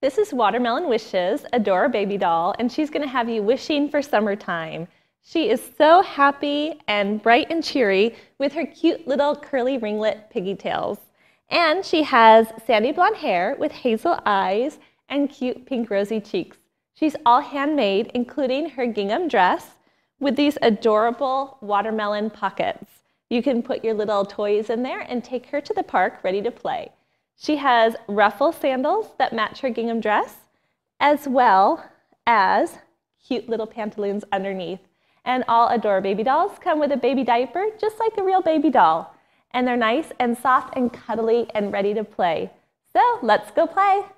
This is Watermelon Wishes, Adora Baby Doll, and she's going to have you wishing for summertime. She is so happy and bright and cheery with her cute little curly ringlet pigtails. And she has sandy blonde hair with hazel eyes and cute pink rosy cheeks. She's all handmade, including her gingham dress with these adorable watermelon pockets. You can put your little toys in there and take her to the park ready to play. She has ruffle sandals that match her gingham dress, as well as cute little pantaloons underneath. And all Adora Baby Dolls come with a baby diaper, just like a real baby doll. And they're nice and soft and cuddly and ready to play. So let's go play.